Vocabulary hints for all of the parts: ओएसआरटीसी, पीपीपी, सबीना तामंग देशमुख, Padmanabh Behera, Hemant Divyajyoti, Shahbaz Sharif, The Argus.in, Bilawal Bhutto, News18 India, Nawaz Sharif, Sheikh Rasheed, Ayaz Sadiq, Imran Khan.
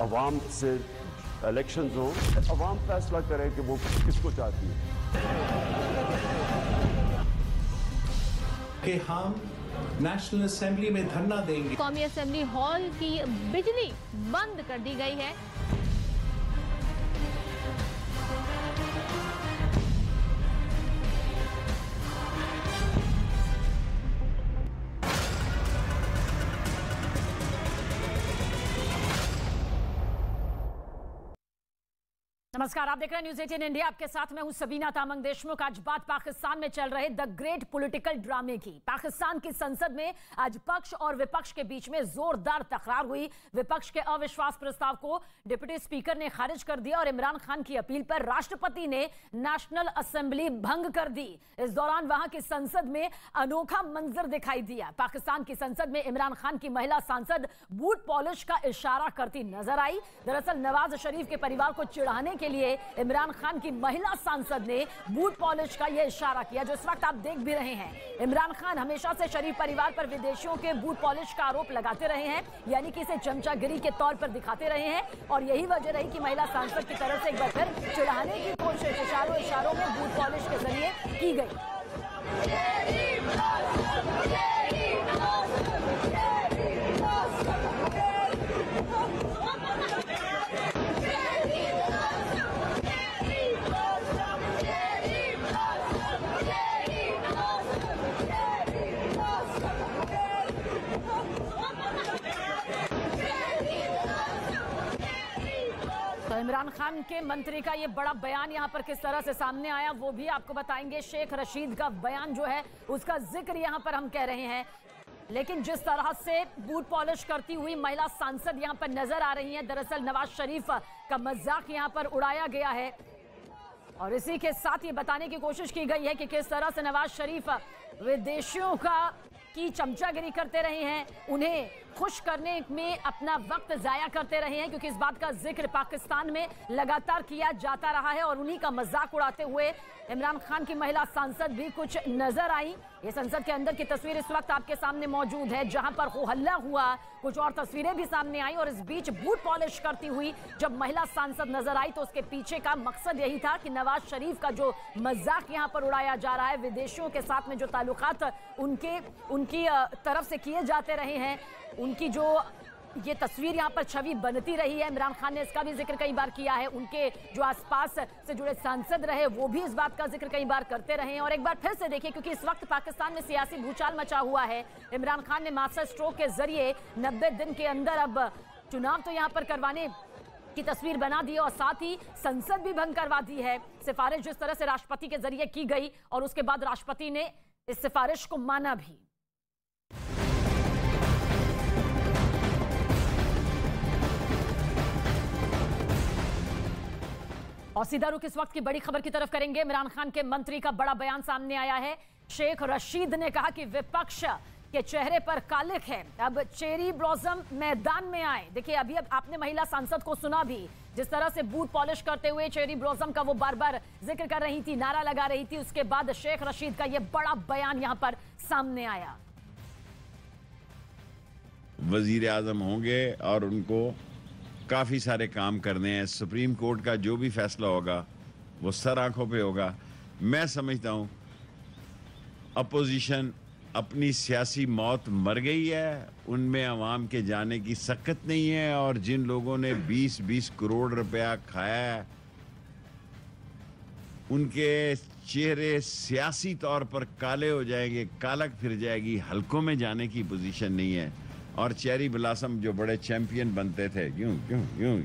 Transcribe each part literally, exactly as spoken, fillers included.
अवाम से इलेक्शन हो, अवाम फैसला करे कि वो किसको चाहती है। कि हम नेशनल असेंबली में धरना देंगे। कौमी असेंबली हॉल की बिजली बंद कर दी गई है। नमस्कार, आप देख रहे हैं न्यूज़ अठारह इंडिया। आपके साथ मैं हूं सबीना तामंग देशमुख। आज बात पाकिस्तान में चल रहे द ग्रेट पॉलिटिकल ड्रामे की। पाकिस्तान की संसद में आज पक्ष और विपक्ष के बीच में जोरदार तकरार हुई। विपक्ष के अविश्वास प्रस्ताव को डिप्टी स्पीकर ने खारिज कर दिया और इमरान खान की अपील पर राष्ट्रपति ने नेशनल असेंबली भंग कर दी। इस दौरान वहां की संसद में अनोखा मंजर दिखाई दिया। पाकिस्तान की संसद में इमरान खान की महिला सांसद बूट पॉलिश का इशारा करती नजर आई। दरअसल नवाज शरीफ के परिवार को चिढ़ाने के लिए इमरान खान की महिला सांसद ने बूट पॉलिश का यह इशारा किया, जो इस वक्त आप देख भी रहे हैं। इमरान खान हमेशा से शरीफ परिवार पर विदेशियों के बूट पॉलिश का आरोप लगाते रहे हैं, यानी कि इसे चमचागिरी के तौर पर दिखाते रहे हैं और यही वजह रही कि महिला सांसद की तरफ से एक बार फिर चिढ़ाने की कोशिश इशारों इशारों में बूट पॉलिश के जरिए की गई। इमरान खान के मंत्री का ये बड़ा बयान यहाँ पर किस तरह से सामने आया वो भी आपको बताएंगे। शेख रशीद का बयान जो है उसका जिक्र यहाँ पर हम कह रहे हैं, लेकिन जिस तरह से बूट पॉलिश करती हुई महिला सांसद यहाँ पर नजर आ रही हैं, दरअसल नवाज शरीफ का मजाक यहाँ पर उड़ाया गया है और इसी के साथ ये बताने की कोशिश की गई है कि किस तरह से नवाज शरीफ विदेशियों का की चमचागिरी करते रहे हैं, उन्हें खुश करने में अपना वक्त जाया करते रहे हैं, क्योंकि इस बात का जिक्र पाकिस्तान में लगातार किया जाता रहा है और उन्हीं का मजाक उड़ाते हुए इमरान खान की महिला सांसद भी कुछ नजर आई। ये संसद के अंदर की तस्वीर इस वक्त आपके सामने मौजूद है, जहां पर हो हल्ला हुआ। कुछ और तस्वीरें भी सामने आई और इस बीच बूट पॉलिश करती हुई जब महिला सांसद नजर आई तो उसके पीछे का मकसद यही था कि नवाज शरीफ का जो मजाक यहाँ पर उड़ाया जा रहा है, विदेशियों के साथ में जो ताल्लुकात उनके उनकी तरफ से किए जाते रहे हैं, उनकी जो ये तस्वीर यहाँ पर छवि बनती रही है। इमरान खान ने इसका भी जिक्र कई बार किया है। उनके जो आसपास से जुड़े सांसद रहे वो भी इस बात का जिक्र कई बार करते रहे हैं। और एक बार फिर से देखिए, क्योंकि इस वक्त पाकिस्तान में सियासी भूचाल मचा हुआ है। इमरान खान ने मास्टर स्ट्रोक के जरिए नब्बे दिन के अंदर अब चुनाव तो यहाँ पर करवाने की तस्वीर बना दी और साथ ही संसद भी भंग करवा दी है। सिफारिश जिस तरह से राष्ट्रपति के जरिए की गई और उसके बाद राष्ट्रपति ने इस सिफारिश को माना भी। और सीधा रुख इस वक्त की बड़ी खबर की तरफ करेंगे। इमरान खान के मंत्री का बड़ा बयान सामने आया है। शेख रशीद ने कहा कि विपक्ष के चेहरे पर कालिख है, अब चेरी ब्लॉसम मैदान में आए। देखिए, अभी अब आपने महिला सांसद को सुना भी, जिस तरह से बूट पॉलिश करते हुए चेरी ब्लॉसम का वो बार बार जिक्र कर रही थी, नारा लगा रही थी। उसके बाद शेख रशीद का यह बड़ा बयान यहाँ पर सामने आया। वजीर आजम होंगे और उनको काफ़ी सारे काम करने हैं। सुप्रीम कोर्ट का जो भी फैसला होगा वो सर आंखों पे होगा। मैं समझता हूँ अपोजिशन अपनी सियासी मौत मर गई है, उनमें आवाम के जाने की सकत नहीं है। और जिन लोगों ने बीस बीस करोड़ रुपया खाया है उनके चेहरे सियासी तौर पर काले हो जाएंगे, कालक फिर जाएगी। हलकों में जाने की पोजीशन नहीं है। और चेरी ब्लॉसम जो बड़े चैंपियन बनते थे, यूं यूं यूं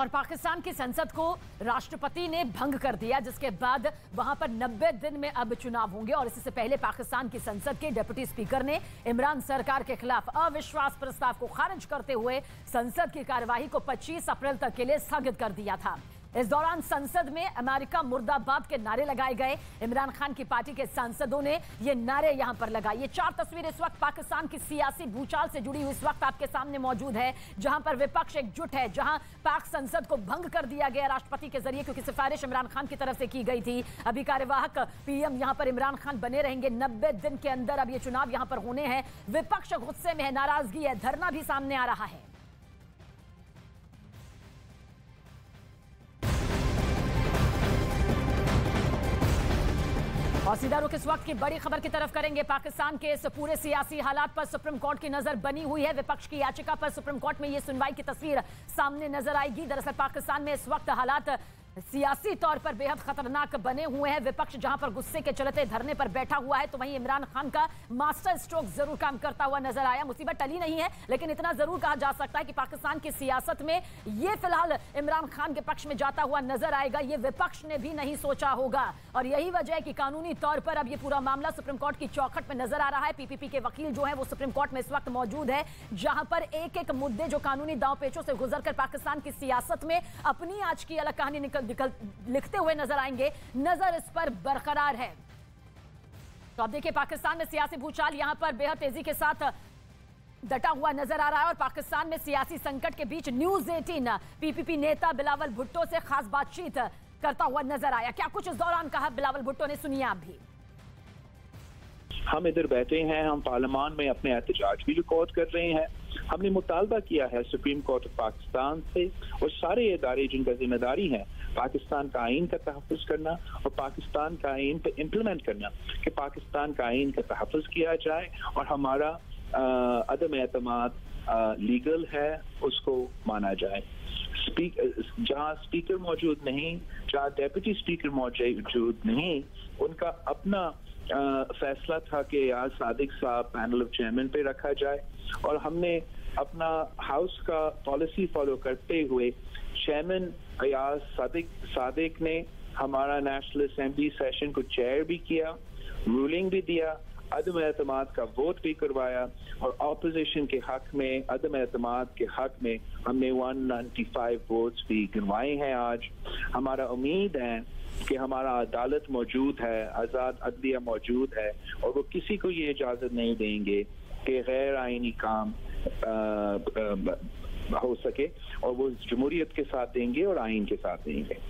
और पाकिस्तान की संसद को राष्ट्रपति ने भंग कर दिया, जिसके बाद वहां पर नब्बे दिन में अब चुनाव होंगे। और इससे पहले पाकिस्तान की संसद के डिप्टी स्पीकर ने इमरान सरकार के खिलाफ अविश्वास प्रस्ताव को खारिज करते हुए संसद की कार्यवाही को पच्चीस अप्रैल तक के लिए स्थगित कर दिया था। इस दौरान संसद में अमेरिका मुर्दाबाद के नारे लगाए गए। इमरान खान की पार्टी के सांसदों ने ये नारे यहां पर लगाए। ये चार तस्वीरें इस वक्त पाकिस्तान की सियासी भूचाल से जुड़ी हुई इस वक्त आपके सामने मौजूद है, जहां पर विपक्ष एकजुट है, जहां पाक संसद को भंग कर दिया गया राष्ट्रपति के जरिए, क्योंकि सिफारिश इमरान खान की तरफ से की गई थी। अभी कार्यवाहक पीएम यहां पर इमरान खान बने रहेंगे। नब्बे दिन के अंदर अब ये चुनाव यहां पर होने हैं। विपक्ष गुस्से में है, नाराजगी है, धरना भी सामने आ रहा है। और सीधा रुख इस वक्त की बड़ी खबर की तरफ करेंगे। पाकिस्तान के इस पूरे सियासी हालात पर सुप्रीम कोर्ट की नजर बनी हुई है। विपक्ष की याचिका पर सुप्रीम कोर्ट में ये सुनवाई की तस्वीर सामने नजर आएगी। दरअसल पाकिस्तान में इस वक्त हालात सियासी तौर पर बेहद खतरनाक बने हुए हैं। विपक्ष जहां पर गुस्से के चलते धरने पर बैठा हुआ है, तो वहीं इमरान खान का मास्टर स्ट्रोक जरूर काम करता हुआ नजर आया। मुसीबत टली नहीं है, लेकिन इतना जरूर कहा जा सकता है कि पाकिस्तान की सियासत में ये फिलहाल इमरान खान के पक्ष में जाता हुआ नजर आएगा। ये विपक्ष ने भी नहीं सोचा होगा, और यही वजह है कि कानूनी तौर पर अब ये पूरा मामला सुप्रीम कोर्ट की चौखट में नजर आ रहा है। पीपीपी के वकील जो है वो सुप्रीम कोर्ट में इस वक्त मौजूद है, जहां पर एक एक मुद्दे जो कानूनी दांवपेचों से गुजरकर पाकिस्तान की सियासत में अपनी आज की अलग कहानी निकल लिखते हुए नजर आएंगे। नजर इस पर बरकरार है। तो आप देखिए पाकिस्तान में सियासी भूचाल यहां पर बेहद तेजी के साथ डटा हुआ नजर आ रहा है। और पाकिस्तान में सियासी संकट के बीच न्यूज़ अठारह पीपीपी नेता बिलावल भुट्टो से खास बातचीत करता हुआ नजर आया। क्या कुछ इस दौरान कहा बिलावल भुट्टो ने, सुनिए आप भी। हम इधर बैठे हैं, हम पार्लियामान में अपने एहतजाज भी रिकॉर्ड कर रहे हैं। हमने मुतालबा किया है सुप्रीम कोर्ट ऑफ पाकिस्तान से और सारे इदारे जिनका जिम्मेदारी है पाकिस्तान का आइन का तहफ़्फ़ुज़ करना और पाकिस्तान का आइन पर इम्प्लीमेंट करना, कि पाकिस्तान का आइन का तहफ़्फ़ुज़ किया जाए और हमारा अदम एतमाद लीगल है उसको माना जाए। स्पीक जहाँ स्पीकर मौजूद नहीं, जहाँ डेप्यूटी स्पीकर मौजूद नहीं, उनका अपना आ, फैसला था कि अयाज सादिक साहब पैनल ऑफ चेयरमैन पे रखा जाए, और हमने अपना हाउस का पॉलिसी फॉलो करते हुए चेयरमैन अयाज सादिक सादिक ने हमारा नेशनल असेंबली सेशन को चेयर भी किया, रूलिंग भी दिया, अदम एतमाद का वोट भी करवाया, और ऑपोजिशन के हक में, अदम एतमाद के हक में हमने एक सौ पचानवे वोट्स भी गिनवाए हैं। आज हमारा उम्मीद है कि हमारा अदालत मौजूद है, आज़ाद अदलिया मौजूद है, और वो किसी को ये इजाज़त नहीं देंगे कि गैर आइनी काम आ, आ, हो सके, और वो जमहूरियत के साथ देंगे और आइन के साथ देंगे।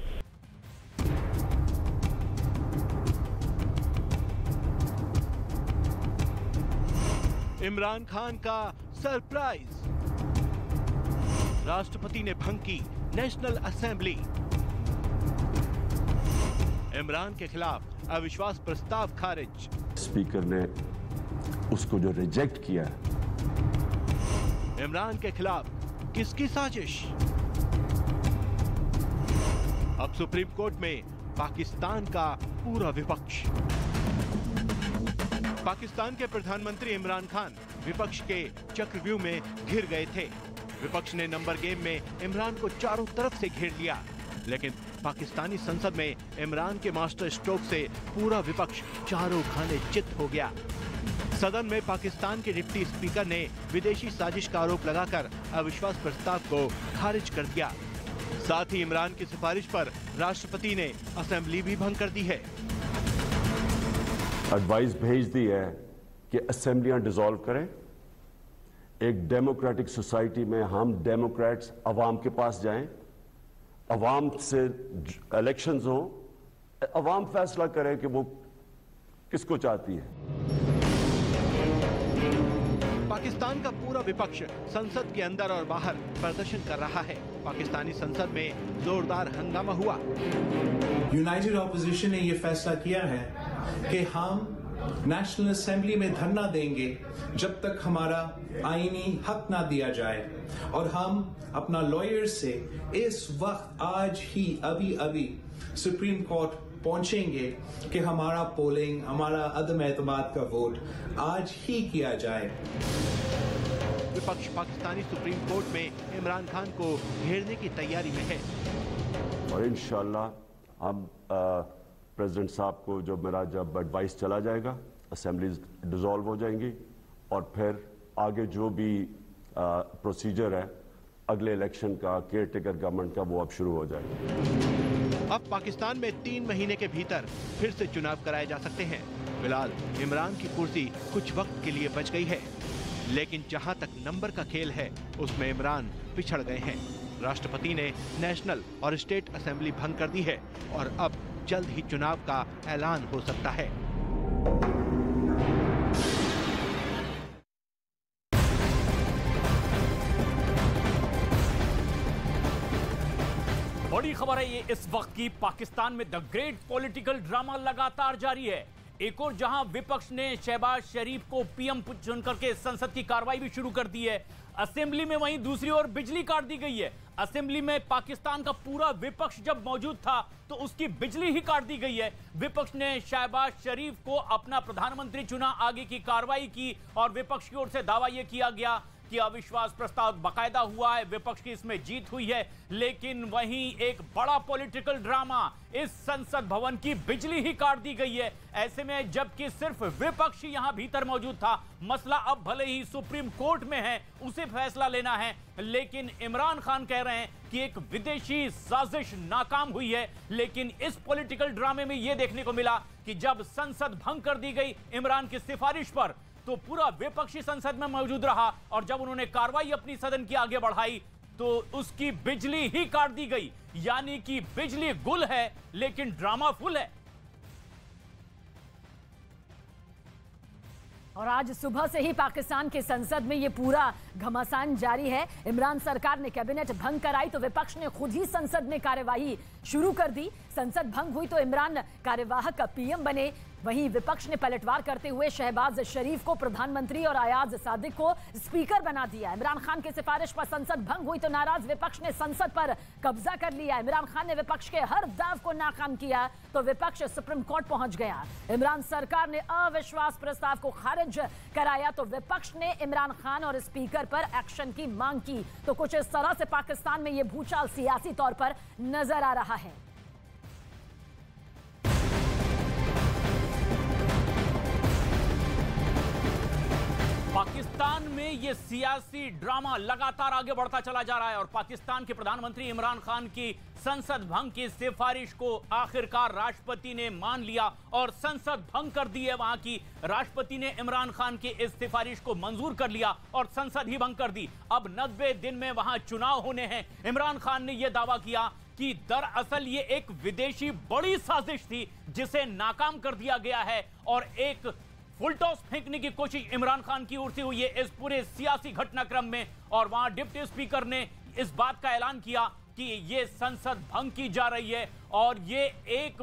इमरान खान का सरप्राइज, राष्ट्रपति ने भंग की नेशनल असेंबली। इमरान के खिलाफ अविश्वास प्रस्ताव खारिज, स्पीकर ने उसको जो रिजेक्ट किया। इमरान के खिलाफ किसकी साजिश? अब सुप्रीम कोर्ट में पाकिस्तान का पूरा विपक्ष। पाकिस्तान के प्रधानमंत्री इमरान खान विपक्ष के चक्रव्यूह में घिर गए थे। विपक्ष ने नंबर गेम में इमरान को चारों तरफ से घेर लिया, लेकिन पाकिस्तानी संसद में इमरान के मास्टर स्ट्रोक से पूरा विपक्ष चारों खाने चित हो गया। सदन में पाकिस्तान के डिप्टी स्पीकर ने विदेशी साजिश का आरोप लगाकर अविश्वास प्रस्ताव को खारिज कर दिया। साथ ही इमरान की सिफारिश पर राष्ट्रपति ने असेंबली भी भंग कर दी है, एडवाइस भेज दी है कि असेंबलियां डिसॉल्व करें। एक डेमोक्रेटिक सोसाइटी में हम डेमोक्रेट्स अवाम के पास जाएं, अवाम से इलेक्शंस हो, अवाम फैसला करे कि वो किसको चाहती है। पाकिस्तान का पूरा विपक्ष संसद के अंदर और बाहर प्रदर्शन कर रहा है। पाकिस्तानी संसद में जोरदार हंगामा हुआ। यूनाइटेड ऑपोजिशन ने ये फैसला किया है कि हम नेशनल असेंबली में धरना देंगे जब तक हमारा आईनी हक ना दिया जाए, और हम अपना लॉयर से इस वक्त आज ही अभी अभी सुप्रीम कोर्ट पहुंचेंगे कि हमारा पोलिंग, हमारा अदम एतमाद का वोट आज ही किया जाए। विपक्ष पाकिस्तानी सुप्रीम कोर्ट में इमरान खान को घेरने की तैयारी में है, और इंशाल्लाह हम प्रेसिडेंट साहब को जो मेरा जब एडवाइस चला जाएगा, असेंबलीज डिसॉल्व हो जाएंगी, और फिर आगे जो भी प्रोसीजर है अगले इलेक्शन का, केयर टेकर गवर्नमेंट का, वो अब शुरू हो जाएगा। अब पाकिस्तान में तीन महीने के भीतर फिर से चुनाव कराए जा सकते हैं। फिलहाल इमरान की कुर्सी कुछ वक्त के लिए बच गई है, लेकिन जहां तक नंबर का खेल है उसमें इमरान पिछड़ गए हैं। राष्ट्रपति ने नेशनल और स्टेट असेंबली भंग कर दी है और अब जल्द ही चुनाव का ऐलान हो सकता है। बड़ी खबर है ये इस वक्त की। पाकिस्तान में द ग्रेट पॉलिटिकल ड्रामा लगातार जारी है। एक और जहां विपक्ष ने शहबाज शरीफ को पीएम चुनकर के संसद की कार्रवाई भी शुरू कर दी है असेंबली में, वहीं दूसरी ओर बिजली काट दी गई है असेंबली में। पाकिस्तान का पूरा विपक्ष जब मौजूद था तो उसकी बिजली ही काट दी गई है। विपक्ष ने शहबाज शरीफ को अपना प्रधानमंत्री चुना, आगे की कार्रवाई की और विपक्ष की ओर से दावा यह किया गया कि अविश्वास प्रस्ताव बाकायदा हुआ है, विपक्ष की इसमें जीत हुई है। लेकिन वहीं एक बड़ा पॉलिटिकल ड्रामा, इस संसद भवन की बिजली ही काट दी गई है। ऐसे में जबकि सिर्फ विपक्ष यहां भीतर मौजूद था, मसला अब भले ही सुप्रीम कोर्ट में है, उसे फैसला लेना है, लेकिन इमरान खान कह रहे हैं कि एक विदेशी साजिश नाकाम हुई है। लेकिन इस पॉलिटिकल ड्रामे में यह देखने को मिला कि जब संसद भंग कर दी गई इमरान की सिफारिश पर, तो पूरा विपक्षी संसद में मौजूद रहा और जब उन्होंने कार्रवाई अपनी सदन की आगे बढ़ाई तो उसकी बिजली ही काट दी गई। यानी कि बिजली गुल है लेकिन ड्रामा फुल है। और आज सुबह से ही पाकिस्तान के संसद में ये पूरा घमासान जारी है। इमरान सरकार ने कैबिनेट भंग कराई तो विपक्ष ने खुद ही संसद में कार्यवाही शुरू कर दी। संसद भंग हुई तो इमरान कार्यवाहक पीएम बने, वहीं विपक्ष ने पलटवार करते हुए शहबाज शरीफ को प्रधानमंत्री और अयाज सादिक को स्पीकर बना दिया। इमरान खान की सिफारिश पर संसद भंग हुई तो नाराज विपक्ष ने संसद पर कब्जा कर लिया। इमरान खान ने विपक्ष के हर दाव को नाकाम किया तो विपक्ष सुप्रीम कोर्ट पहुंच गया। इमरान सरकार ने अविश्वास प्रस्ताव को खारिज कराया तो विपक्ष ने इमरान खान और स्पीकर पर एक्शन की मांग की। तो कुछ इस तरह से पाकिस्तान में यह भूचाल सियासी तौर पर नजर आ रहा है। पाकिस्तान में ये सियासी ड्रामा लगातार आगे बढ़ता चला जा रहा है और पाकिस्तान के प्रधानमंत्री इमरान खान की संसद भंग की सिफारिश को आखिरकार राष्ट्रपति ने मान लिया और संसद भंग कर दी है। वहां की राष्ट्रपति ने इमरान खान की इस सिफारिश को मंजूर कर लिया और संसद ही भंग कर दी। अब नब्बे दिन में वहां चुनाव होने हैं। इमरान खान ने यह दावा किया कि दरअसल ये एक विदेशी बड़ी साजिश थी जिसे नाकाम कर दिया गया है और एक फुल टॉस फेंकने की कोशिश इमरान खान की ओर से हुई है इस पूरे सियासी घटनाक्रम में। और वहां डिप्टी स्पीकर ने इस बात का ऐलान किया कि ये संसद भंग की जा रही है और ये एक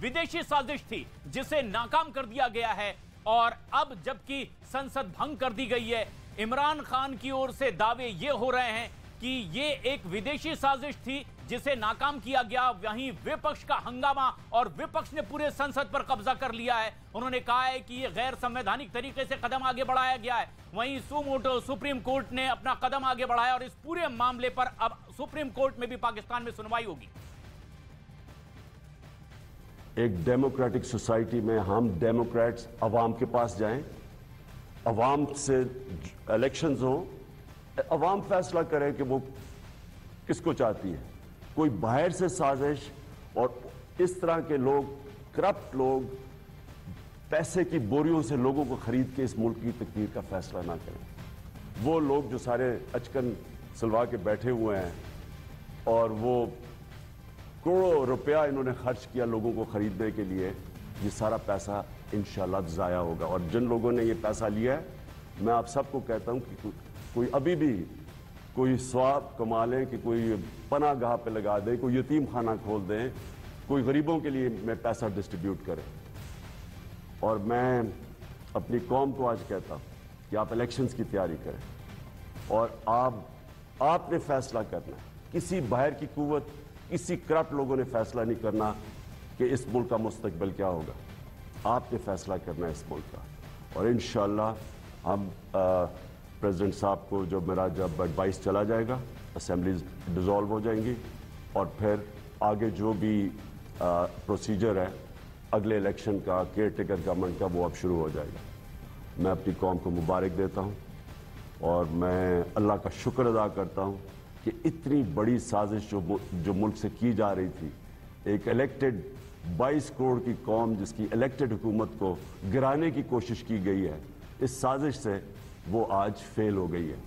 विदेशी साजिश थी जिसे नाकाम कर दिया गया है। और अब जबकि संसद भंग कर दी गई है, इमरान खान की ओर से दावे ये हो रहे हैं कि ये एक विदेशी साजिश थी जिसे नाकाम किया गया। वहीं विपक्ष का हंगामा और विपक्ष ने पूरे संसद पर कब्जा कर लिया है। उन्होंने कहा है कि ये गैर संवैधानिक तरीके से कदम आगे बढ़ाया गया है। वहीं सुमोटो सुप्रीम कोर्ट ने अपना कदम आगे बढ़ाया और इस पूरे मामले पर अब सुप्रीम कोर्ट में भी पाकिस्तान में सुनवाई होगी। एक डेमोक्रेटिक सोसाइटी में हम डेमोक्रेट्स अवाम के पास जाएं, अवाम से इलेक्शन हो, अवाम फैसला करे कि वो किसको चाहती है। कोई बाहर से साजिश और इस तरह के लोग, करप्ट लोग, पैसे की बोरियों से लोगों को खरीद के इस मुल्क की तकदीर का फैसला ना करें। वो लोग जो सारे अचकन सिलवा के बैठे हुए हैं और वो करोड़ों रुपया इन्होंने खर्च किया लोगों को खरीदने के लिए, ये सारा पैसा इंशाल्लाह ज़ाया होगा। और जिन लोगों ने ये पैसा लिया है, मैं आप सबको कहता हूँ कि कोई अभी भी कोई स्वाब कमा लें, कि कोई पना गाह पे लगा दें, कोई यतीम खाना खोल दें, कोई गरीबों के लिए मैं पैसा डिस्ट्रीब्यूट करें। और मैं अपनी कौम को आज कहता हूं कि आप इलेक्शंस की तैयारी करें और आप आपने फैसला करना है। किसी बाहर की कुव्वत, किसी करप्ट लोगों ने फैसला नहीं करना कि इस मुल्क का मुस्तकबिल क्या होगा। आपने फैसला करना है इस मुल्क का। और इंशाल्लाह हम आ, प्रेसिडेंट साहब को जो मेरा जब एडवाइस चला जाएगा, असेंबलीज डिसॉल्व हो जाएंगी और फिर आगे जो भी प्रोसीजर है अगले इलेक्शन का, केयर टेकर गवर्नमेंट का, वो अब शुरू हो जाएगा। मैं अपनी कौम को मुबारक देता हूँ और मैं अल्लाह का शुक्र अदा करता हूँ कि इतनी बड़ी साजिश जो जो मुल्क से की जा रही थी, एक इलेक्टेड बाईस करोड़ की कौम जिसकी इलेक्टेड हुकूमत को गिराने की कोशिश की गई है, इस साजिश से वो आज फेल हो गई है।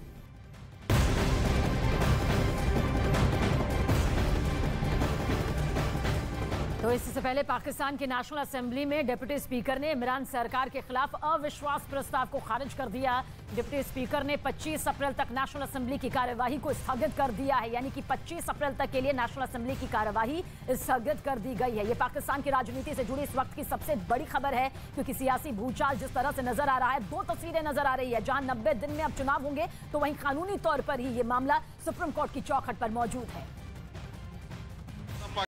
तो इससे पहले पाकिस्तान की नेशनल असेंबली में डिप्टी स्पीकर ने इमरान सरकार के खिलाफ अविश्वास प्रस्ताव को खारिज कर दिया। डिप्टी स्पीकर ने पच्चीस अप्रैल तक नेशनल असेंबली की कार्यवाही को स्थगित कर दिया है, यानी कि पच्चीस अप्रैल तक के लिए नेशनल असेंबली की कार्यवाही स्थगित कर दी गई है। ये पाकिस्तान की राजनीति से जुड़ी इस वक्त की सबसे बड़ी खबर है, क्योंकि सियासी भूचाल जिस तरह से नजर आ रहा है, दो तस्वीरें नजर आ रही है, जहां नब्बे दिन में अब चुनाव होंगे तो वहीं कानूनी तौर पर ही ये मामला सुप्रीम कोर्ट की चौखट पर मौजूद है।